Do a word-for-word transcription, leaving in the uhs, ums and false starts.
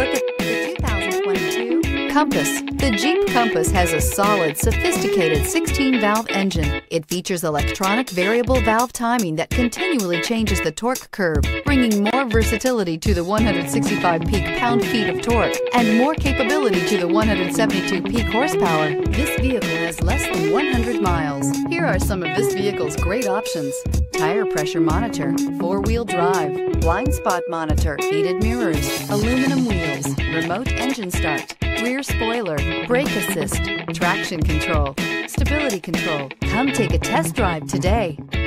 look at the two thousand twenty-two Compass. The Jeep Compass has a solid, sophisticated sixteen valve engine. It features electronic variable valve timing that continually changes the torque curve, bringing more versatility to the one hundred sixty-five peak pound-feet of torque and more capability to the one hundred seventy-two peak horsepower. This vehicle has less than one hundred miles. Here are some of this vehicle's great options: tire pressure monitor, four-wheel drive, blind spot monitor, heated mirrors, aluminum wheels, remote engine start, rear spoiler, brake assist, traction control, stability control. Come take a test drive today.